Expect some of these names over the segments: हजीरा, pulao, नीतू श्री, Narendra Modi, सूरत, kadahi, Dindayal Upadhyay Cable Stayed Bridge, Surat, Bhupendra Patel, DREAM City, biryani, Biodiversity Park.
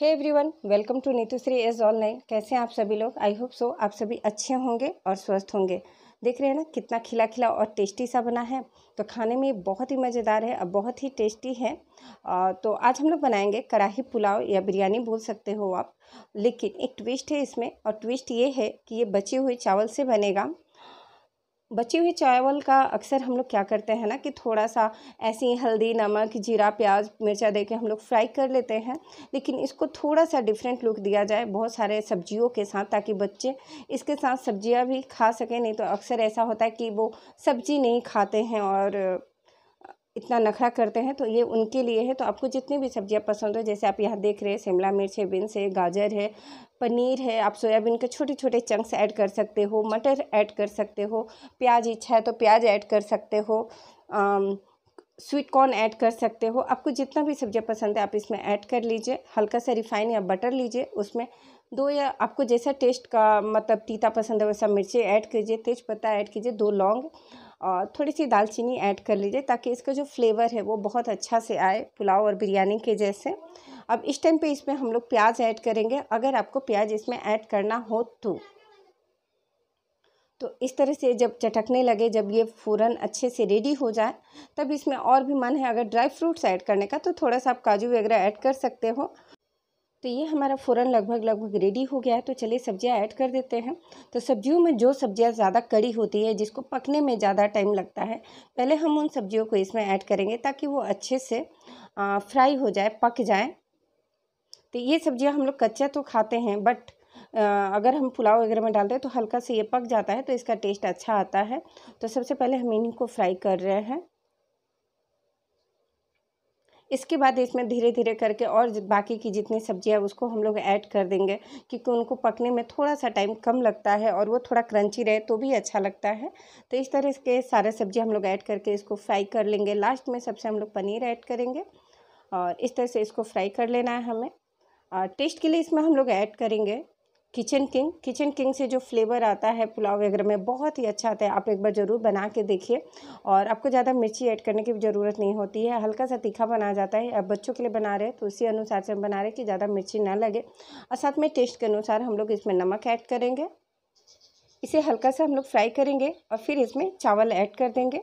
Hey everyone, welcome to नीतू श्री as online. कैसे हैं आप सभी लोग? आई होप सो आप सभी अच्छे होंगे और स्वस्थ होंगे। देख रहे हैं ना कितना खिला खिला और टेस्टी सा बना है, तो खाने में बहुत ही मज़ेदार है और बहुत ही टेस्टी है। तो आज हम लोग बनाएंगे कड़ाही पुलाव या बिरयानी बोल सकते हो आप, लेकिन एक ट्विस्ट है इसमें, और ट्विस्ट ये है कि ये बचे हुए चावल से बनेगा। बचे हुए चावल का अक्सर हम लोग क्या करते हैं ना कि थोड़ा सा ऐसे ही हल्दी नमक जीरा प्याज मिर्चा देके हम लोग फ्राई कर लेते हैं, लेकिन इसको थोड़ा सा डिफरेंट लुक दिया जाए बहुत सारे सब्जियों के साथ, ताकि बच्चे इसके साथ सब्जियां भी खा सकें। नहीं तो अक्सर ऐसा होता है कि वो सब्जी नहीं खाते हैं और इतना नखरा करते हैं, तो ये उनके लिए है। तो आपको जितनी भी सब्जियां पसंद हो, जैसे आप यहाँ देख रहे हैं शिमला मिर्च है, बीन्स है, गाजर है, पनीर है, आप सोयाबीन के छोटे छोटे चंक्स ऐड कर सकते हो, मटर ऐड कर सकते हो, प्याज इच्छा है तो प्याज ऐड कर सकते हो, स्वीट कॉर्न ऐड कर सकते हो। आपको जितना भी सब्जियां पसंद है आप इसमें ऐड कर लीजिए। हल्का सा रिफाइन या बटर लीजिए, उसमें दो या आपको जैसा टेस्ट का मतलब तीता पसंद है वैसा मिर्ची ऐड कीजिए, तेज पत्ता ऐड कीजिए, दो लौंग और थोड़ी सी दालचीनी ऐड कर लीजिए, ताकि इसका जो फ्लेवर है वो बहुत अच्छा से आए पुलाव और बिरयानी के जैसे। अब इस टाइम पे इसमें हम लोग प्याज ऐड करेंगे, अगर आपको प्याज इसमें ऐड करना हो तो इस तरह से जब चटकने लगे, जब ये फ़ौरन अच्छे से रेडी हो जाए, तब इसमें और भी मन है अगर ड्राई फ्रूट्स ऐड करने का तो थोड़ा सा आप काजू वगैरह ऐड कर सकते हो। तो ये हमारा फ़ौरन लगभग रेडी हो गया है, तो चलिए सब्जियां ऐड कर देते हैं। तो सब्जियों में जो सब्जियां ज़्यादा कड़ी होती है, जिसको पकने में ज़्यादा टाइम लगता है, पहले हम उन सब्जियों को इसमें ऐड करेंगे ताकि वो अच्छे से फ्राई हो जाए, पक जाए। तो ये सब्जियां हम लोग कच्चा तो खाते हैं, बट अगर हम पुलाव वगैरह में डालते हैं तो हल्का से ये पक जाता है, तो इसका टेस्ट अच्छा आता है। तो सबसे पहले हम इन्हीं को फ्राई कर रहे हैं। इसके बाद इसमें धीरे धीरे करके और बाकी की जितनी सब्जियां उसको हम लोग ऐड कर देंगे, क्योंकि उनको पकने में थोड़ा सा टाइम कम लगता है और वो थोड़ा क्रंची रहे तो भी अच्छा लगता है। तो इस तरह के सारे सब्जी हम लोग ऐड करके इसको फ्राई कर लेंगे। लास्ट में सबसे हम लोग पनीर ऐड करेंगे और इस तरह से इसको फ्राई कर लेना है हमें। टेस्ट के लिए इसमें हम लोग ऐड करेंगे किचन किंग से जो फ्लेवर आता है पुलाव वगैरह में बहुत ही अच्छा आता है। आप एक बार ज़रूर बना के देखिए। और आपको ज़्यादा मिर्ची ऐड करने की भी ज़रूरत नहीं होती है, हल्का सा तीखा बना जाता है। आप बच्चों के लिए बना रहे हैं तो उसी अनुसार से बना रहे हैं कि ज़्यादा मिर्ची ना लगे। और साथ में टेस्ट के अनुसार हम लोग इसमें नमक ऐड करेंगे। इसे हल्का सा हम लोग फ्राई करेंगे और फिर इसमें चावल ऐड कर देंगे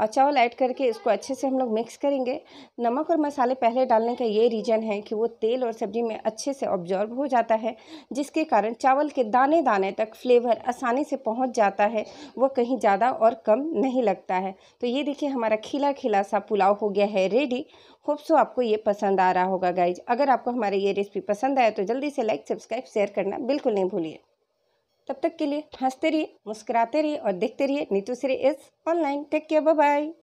और चावल ऐड करके इसको अच्छे से हम लोग मिक्स करेंगे। नमक और मसाले पहले डालने का ये रीज़न है कि वो तेल और सब्ज़ी में अच्छे से ऑब्जॉर्ब हो जाता है, जिसके कारण चावल के दाने दाने तक फ्लेवर आसानी से पहुंच जाता है, वो कहीं ज़्यादा और कम नहीं लगता है। तो ये देखिए हमारा खिला खिला सा पुलाव हो गया है रेडी। होप सो आपको ये पसंद आ रहा होगा गाइज। अगर आपको हमारी ये रेसिपी पसंद आए तो जल्दी से लाइक सब्सक्राइब शेयर करना बिल्कुल नहीं भूलिए। तब तक के लिए हंसते रहिए, मुस्कुराते रहिए और देखते रहिए नीतू श्री is online. Take care, bye bye.